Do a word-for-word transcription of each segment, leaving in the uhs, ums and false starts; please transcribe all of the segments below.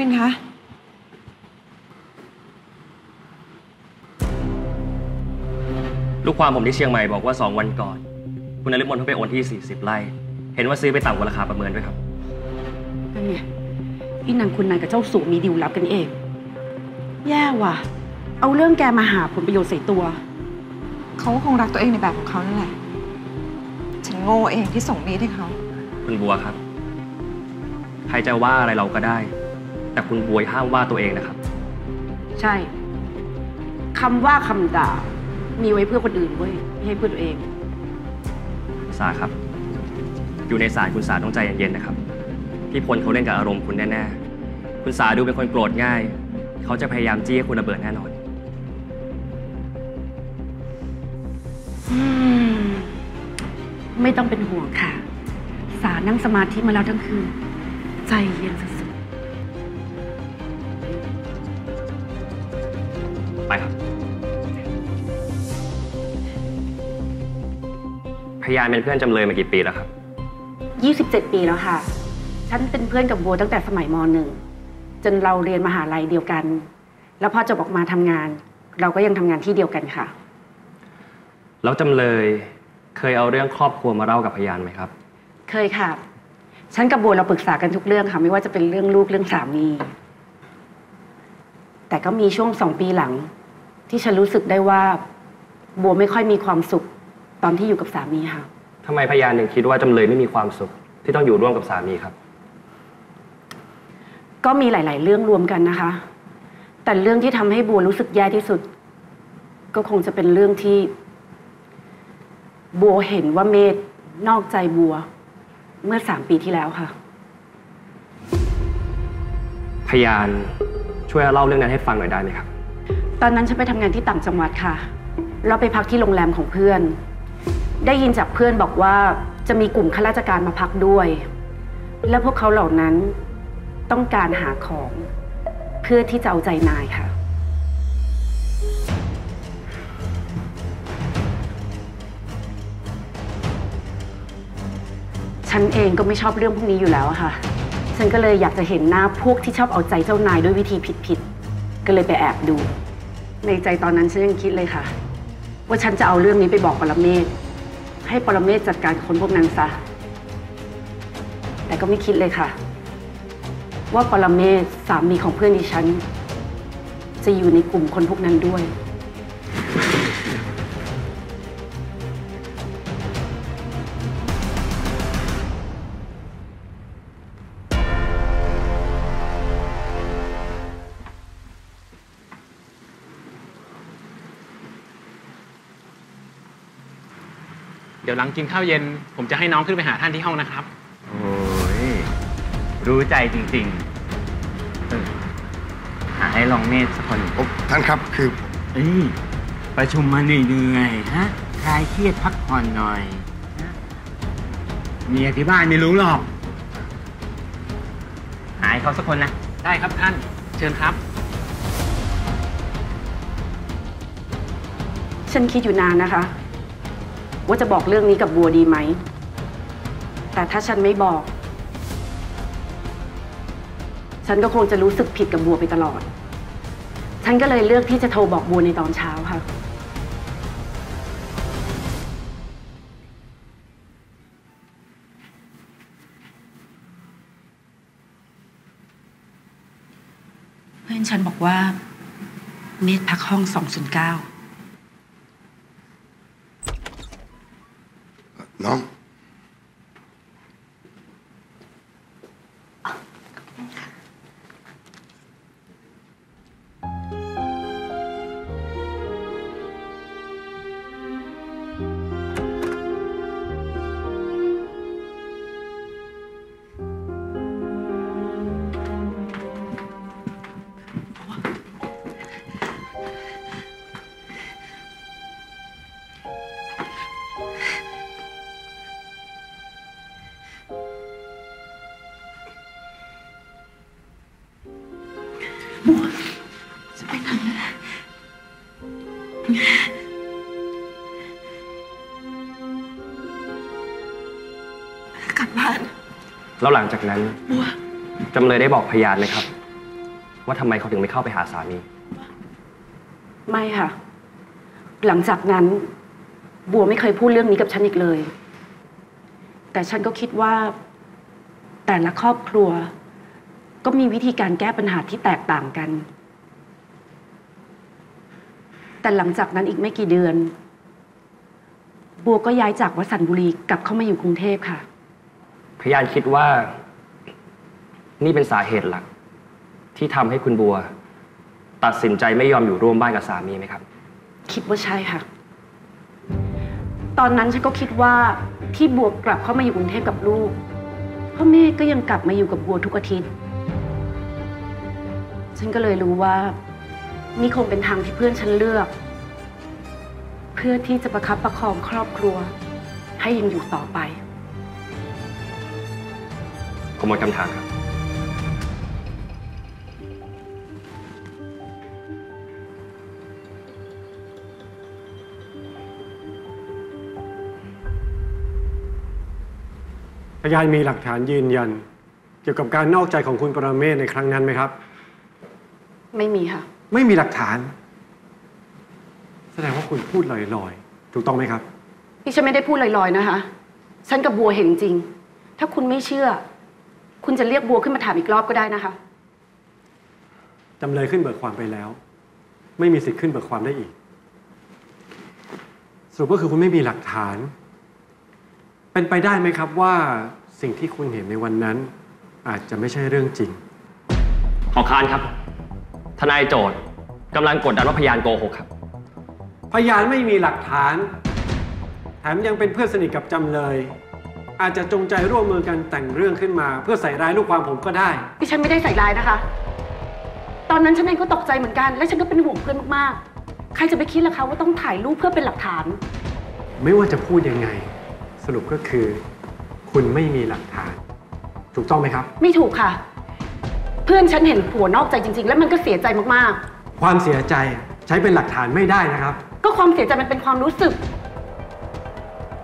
วินคะลูกความผมที่เชียงใหม่บอกว่าสองวันก่อนคุณนฤมลเขาไปโอนที่สี่สิบไร่เห็นว่าซื้อไปต่ำกว่าราคาประเมินด้วยครับนั่นไงพี่นางคุณนายกับเจ้าสู่มีดีลลับกันเองแย่ว่ะเอาเรื่องแกมาหาผลประโยชน์ใส่ตัวเขาคงรักตัวเองในแบบของเขานั่นแหละฉันโง่เองที่ส่งมีดให้เขาคุณบัวครับใครจะว่าอะไรเราก็ได้แต่คุณบัวห้ามว่าตัวเองนะครับใช่คำว่าคำด่ามีไว้เพื่อคนอื่นเว้ยไม่ให้เพื่อตัวเองสาครับอยู่ในสายคุณสาต้องใจเย็นๆนะครับพี่พลเขาเล่นกับอารมณ์คุณแน่ๆคุณสาดูเป็นคนโกรธง่ายเขาจะพยายามจี้ให้คุณระเบิดแน่นอนไม่ต้องเป็นห่วงค่ะสานั่งสมาธิมาแล้วทั้งคืนใจเย็นสุดๆไปครับพยานเป็นเพื่อนจำเลยมากี่ปีแล้วครับยี่สิบเจ็ดปีแล้วค่ะฉันเป็นเพื่อนกับบัวตั้งแต่สมัยม.หนึ่งจนเราเรียนมหาลัยเดียวกันแล้วพอจบออกมาทำงานเราก็ยังทำงานที่เดียวกันค่ะแล้วจำเลยเคยเอาเรื่องครอบครัวมาเล่ากับพยานไหมครับเคยค่ะฉันกับบัวเราปรึกษากันทุกเรื่องค่ะไม่ว่าจะเป็นเรื่องลูกเรื่องสามีแต่ก็มีช่วงสองปีหลังที่ฉันรู้สึกได้ว่าบัวไม่ค่อยมีความสุขตอนที่อยู่กับสามีค่ะทำไมพยานถึงคิดว่าจำเลยไม่มีความสุขที่ต้องอยู่ร่วมกับสามีครับก็มีหลายๆเรื่องรวมกันนะคะแต่เรื่องที่ทำให้บัวรู้สึกแย่ที่สุดก็คงจะเป็นเรื่องที่บัวเห็นว่าเมธนอกใจบัวเมื่อสามปีที่แล้วค่ะพยานช่วยเล่าเรื่องนั้นให้ฟังหน่อยได้ไหมครับตอนนั้นฉันไปทำงานที่ต่างจังหวัดค่ะเราไปพักที่โรงแรมของเพื่อนได้ยินจากเพื่อนบอกว่าจะมีกลุ่มข้าราชการมาพักด้วยและพวกเขาเหล่านั้นต้องการหาของเพื่อที่จะเอาใจนายค่ะฉันเองก็ไม่ชอบเรื่องพวกนี้อยู่แล้วค่ะฉันก็เลยอยากจะเห็นหน้าพวกที่ชอบเอาใจเจ้านายด้วยวิธีผิดๆก็เลยไปแอบดูในใจตอนนั้นฉันยังคิดเลยค่ะว่าฉันจะเอาเรื่องนี้ไปบอกปรเมศให้ปรเมศจัดการคนพวกนั้นซะแต่ก็ไม่คิดเลยค่ะว่าปรเมศสามีของเพื่อนดิฉันจะอยู่ในกลุ่มคนพวกนั้นด้วยเดี๋ยวหลังกินข้าวเย็นผมจะให้น้องขึ้นไปหาท่านที่ห้องนะครับโอ้ยรู้ใจจริงๆหาให้ลองเมธสักคนท่านครับคือประชุมมาเหนื่อยๆฮะคลายเครียดพักผ่อนหน่อยเมียที่บ้านไม่รู้หรอกหาให้เขาสักคนนะได้ครับท่านเชิญครับฉันคิดอยู่นานนะคะว่าจะบอกเรื่องนี้กับบัวดีไหมแต่ถ้าฉันไม่บอกฉันก็คงจะรู้สึกผิดกับบัวไปตลอดฉันก็เลยเลือกที่จะโทรบอกบัวในตอนเช้าค่ะเพื่อนฉันบอกว่าเมธพักห้องสองศูนย์เก้าน้องจะไปไหนกลับบ้านแล้วหลังจากนั้นจำเลยได้บอกพยานไหมครับ ว่าทำไมเขาถึงไม่เข้าไปหาสามีไม่ค่ะหลังจากนั้นบัวไม่เคยพูดเรื่องนี้กับฉันอีกเลยแต่ฉันก็คิดว่าแต่ละครอบครัวก็มีวิธีการแก้ปัญหาที่แตกต่างกันแต่หลังจากนั้นอีกไม่กี่เดือนบัวก็ย้ายจากวสันต์บุรีกลับเข้ามาอยู่กรุงเทพค่ะพยานคิดว่านี่เป็นสาเหตุหลักที่ทำให้คุณบัวตัดสินใจไม่ยอมอยู่ร่วมบ้านกับสามีไหมครับคิดว่าใช่ค่ะตอนนั้นฉันก็คิดว่าที่บัวกลับเข้ามาอยู่กรุงเทพกับลูกพ่อแม่ก็ยังกลับมาอยู่กับบัวทุกอาทิตย์ฉันก็เลยรู้ว่านี่คงเป็นทางที่เพื่อนฉันเลือกเพื่อที่จะประคับประคองครอบครัวให้ยังอยู่ต่อไปขอหมดคำถามครับพยานมีหลักฐานยืนยันเกี่ยวกับการนอกใจของคุณปรเมศในครั้งนั้นไหมครับไม่มีค่ะไม่มีหลักฐานแสดงว่าคุณพูดลอยๆถูกต้องไหมครับนี่ฉันไม่ได้พูดลอยๆนะคะฉันกับบัวเห็นจริงถ้าคุณไม่เชื่อคุณจะเรียกบัวขึ้นมาถามอีกรอบก็ได้นะคะจำเลยขึ้นเบิกความไปแล้วไม่มีสิทธิ์ขึ้นเบิกความได้อีกสรุปก็คือคุณไม่มีหลักฐานเป็นไปได้ไหมครับว่าสิ่งที่คุณเห็นในวันนั้นอาจจะไม่ใช่เรื่องจริงขอค้านครับทนายโจทก์กำลังกดดันว่าพยานโกหกครับพยานไม่มีหลักฐานแถมยังเป็นเพื่อนสนิทกับจำเลยอาจจะจงใจร่วมมือกันแต่งเรื่องขึ้นมาเพื่อใส่ร้ายลูกความผมก็ได้ดิฉันไม่ได้ใส่ร้ายนะคะตอนนั้นฉันเองก็ตกใจเหมือนกันและฉันก็เป็นห่วงเพื่อนมากๆใครจะไปคิดล่ะคะว่าต้องถ่ายรูปเพื่อเป็นหลักฐานไม่ว่าจะพูดยังไงสรุปก็คือคุณไม่มีหลักฐานถูกต้องไหมครับไม่ถูกค่ะเพื่อนฉันเห็นผัวนอกใจจริงๆแล้วมันก็เสียใจมากๆความเสียใจใช้เป็นหลักฐานไม่ได้นะครับก็ความเสียใจมันเป็นความรู้สึก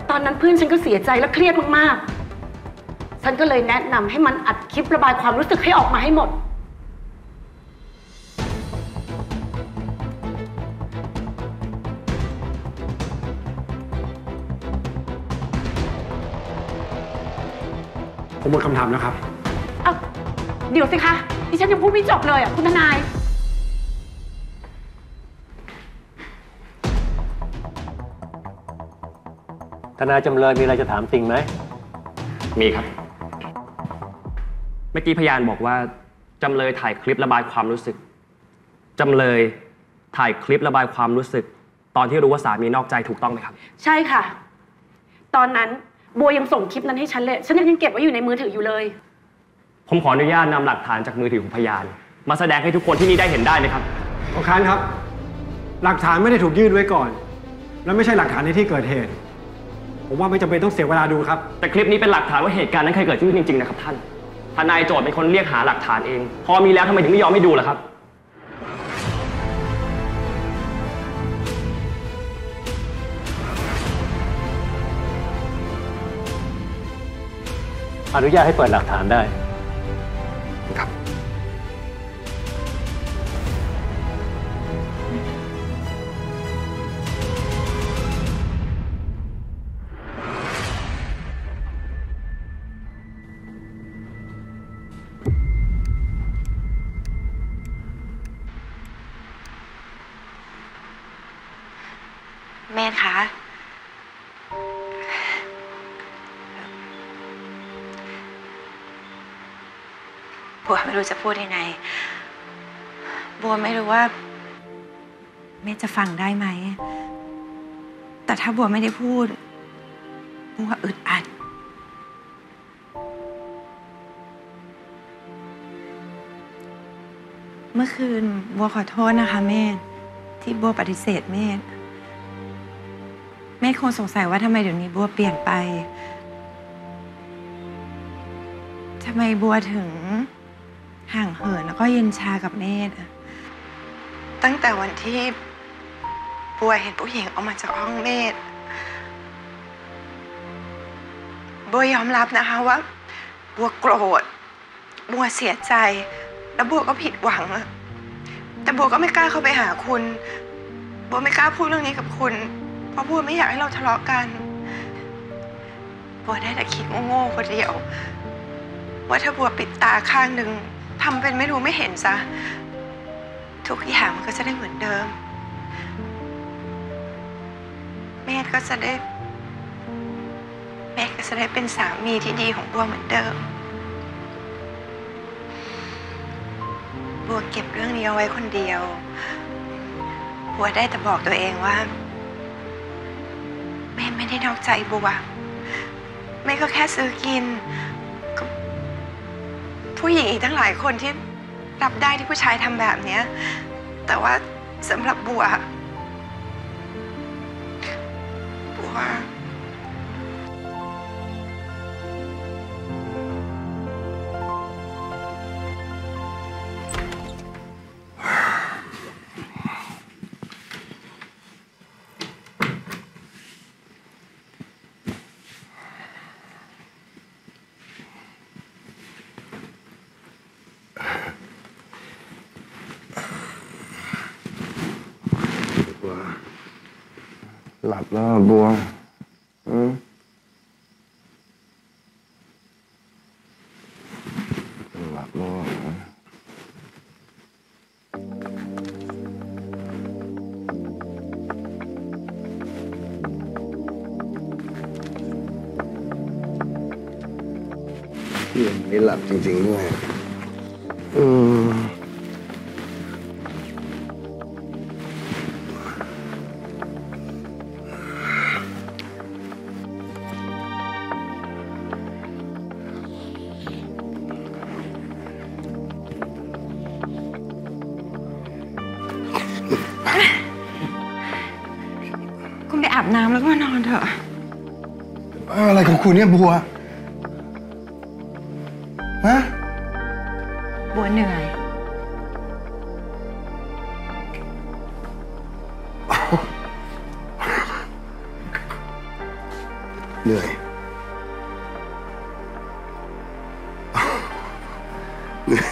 ตอนนั้นเพื่อนฉันก็เสียใจและเครียดมากๆฉันก็เลยแนะนำให้มันอัดคลิประบายความรู้สึกให้ออกมาให้หมดผมหมดคำถามแล้วครับเอาเดี๋ยวสิคะดิฉันยังพูดไม่จบเลยอ่ะคุณทนายทนายจำเลยมีอะไรจะถามติงไหมมีครับเมื่อกี้พยานบอกว่าจำเลยถ่ายคลิประบายความรู้สึกจำเลยถ่ายคลิประบายความรู้สึกตอนที่รู้ว่าสามีนอกใจถูกต้องไหมครับใช่ค่ะตอนนั้นบัวยังส่งคลิปนั้นให้ฉันเลยฉันยังเก็บไว้อยู่ในมือถืออยู่เลยผมขออนุญาตนำหลักฐานจากมือถือของพยานมาแสดงให้ทุกคนที่นี่ได้เห็นได้เลยครับขอค้านครับหลักฐานไม่ได้ถูกยื่นไว้ก่อนและไม่ใช่หลักฐานในที่เกิดเหตุผมว่าไม่จำเป็นต้องเสียเวลาดูครับแต่คลิปนี้เป็นหลักฐานว่าเหตุการณ์นั้นเคยเกิดขึ้นจริงๆนะครับท่านทนายโจทก์เป็นคนเรียกหาหลักฐานเองพอมีแล้วทำไมถึงไม่ยอมให้ดูล่ะครับอนุญาตให้เปิดหลักฐานได้ครับแม่คะบัวไม่รู้จะพูดยังไงบัวไม่รู้ว่าแม่จะฟังได้ไหมแต่ถ้าบัวไม่ได้พูดบัวอึดอัดเมื่อคืนบัวขอโทษนะคะแม่ที่บัวปฏิเสธแม่แม่คงสงสัยว่าทำไมเดี๋ยวนี้บัวเปลี่ยนไปทำไมบัวถึงห่างเหินแล้วก็เย็นชากับเมธตั้งแต่วันที่บัวเห็นผู้หญิงออกมาจากห้องเมธบัวยอมรับนะคะว่าบัวโกรธบัวเสียใจ แล้วบัวก็ผิดหวังอะแต่บัวก็ไม่กล้าเข้าไปหาคุณบัวไม่กล้าพูดเรื่องนี้กับคุณเพราะบัวไม่อยากให้เราทะเลาะกันบัวได้แต่คิดโง่ๆคนเดียวว่าถ้าบัวปิดตาข้างหนึ่งทำเป็นไม่รู้ไม่เห็นซะทุกอย่างมันก็จะได้เหมือนเดิมเมธก็จะได้เมธก็จะได้เป็นสามีที่ดีของบัวเหมือนเดิมบัวเก็บเรื่องนี้เอาไว้คนเดียวบัวได้แต่บอกตัวเองว่าเมธไม่ได้นอกใจบัวเมธก็แค่ซื้อกินผู้หญิงอีกทั้งหลายคนที่รับได้ที่ผู้ชายทำแบบนี้แต่ว่าสำหรับบัวบัวหลับแล้วบัวอืมหลับแล้วไม่หลับจริงๆด้วยอืมคุณไปอาบน้ำแล้วก็มานอนเถอะอะไรของคุณเนี่ยบัวฮะบัวเหนื่อยเหนื่อยเหนื่อย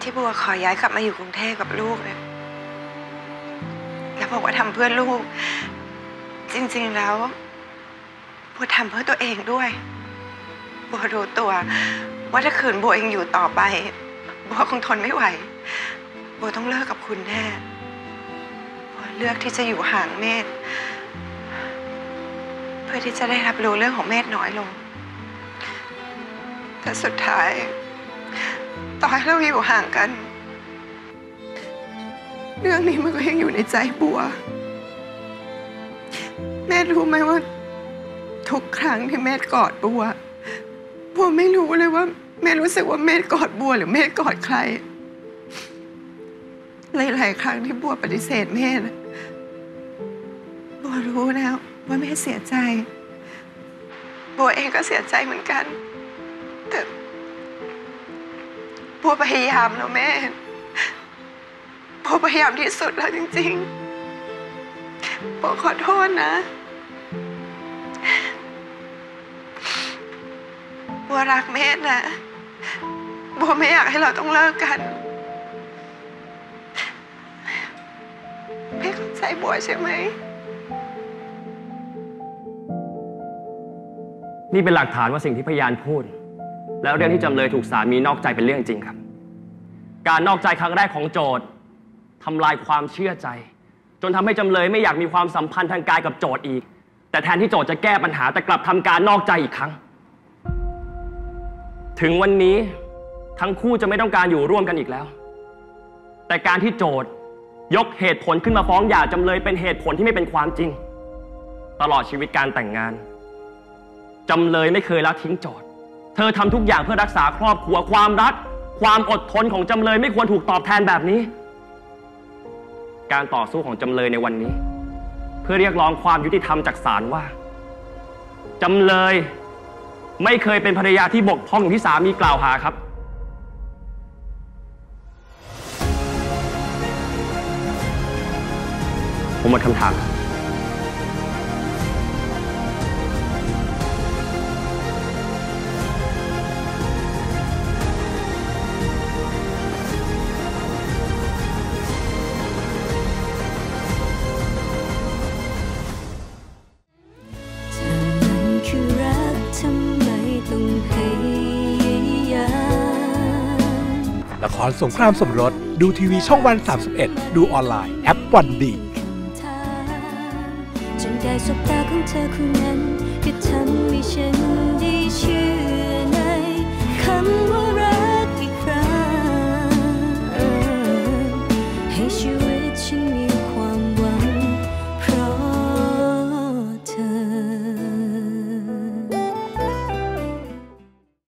ที่บัวขอย้ายกลับมาอยู่กรุงเทพกับลูกเนี่ยแล้วบอกว่าทำเพื่อลูกจริงๆแล้วบัวทำเพื่อตัวเองด้วยบัวรู้ตัวว่าถ้าขืนบัวเองอยู่ต่อไปบัวคงทนไม่ไหวบัวต้องเลิกกับคุณแน่บัวเลือกที่จะอยู่ห่างเมธเพื่อที่จะได้รับรู้เรื่องของเมธน้อยลงแต่สุดท้ายต่อให้เราอยู่ห่างกันเรื่องนี้มันก็ยังอยู่ในใจบัวแม่รู้ไหมว่าทุกครั้งที่แม่กอดบัวบัวไม่รู้เลยว่าแม่รู้สึกว่าแม่กอดบัวหรือแม่กอดใครหลายๆครั้งที่บัวปฏิเสธแม่บัวรู้นะว่าแม่เสียใจบัวเองก็เสียใจเหมือนกันแต่บัวพยายามแล้วแม่บัวพยายามที่สุดแล้วจริงๆบัวขอโทษนะบัวรักแม่นะบัวไม่อยากให้เราต้องเลิกกันแม่เข้าใจบัวใช่ไหมนี่เป็นหลักฐานว่าสิ่งที่พยานพูดแล้วเรื่องที่จำเลยถูกสามีนอกใจเป็นเรื่องจริงครับการนอกใจครั้งแรกของโจทย์ทำลายความเชื่อใจจนทำให้จำเลยไม่อยากมีความสัมพันธ์ทางกายกับโจทย์อีกแต่แทนที่โจทย์จะแก้ปัญหาแต่กลับทำการนอกใจอีกครั้งถึงวันนี้ทั้งคู่จะไม่ต้องการอยู่ร่วมกันอีกแล้วแต่การที่โจทย์ยกเหตุผลขึ้นมาฟ้องหย่าจำเลยเป็นเหตุผลที่ไม่เป็นความจริงตลอดชีวิตการแต่งงานจำเลยไม่เคยละทิ้งโจทย์เธอทำทุกอย่างเพื่อรักษาครอบครัวความรักความอดทนของจำเลยไม่ควรถูกตอบแทนแบบนี้การต่อสู้ของจำเลยในวันนี้เพื่อเรียกร้องความยุติธรรมจากศาลว่าจำเลย ไม่เคยเป็นภรรยาที่บกพร่องอย่างที่สามีกล่าวหาครับผมหมดคำถามละครสงครามสมรสดูทีวีช่องวันสามสิบเอ็ดดูออนไลน์แอปวันดีจนได้สบตาของเธอคู่นั้นก็ทำให้ฉันได้เชื่อ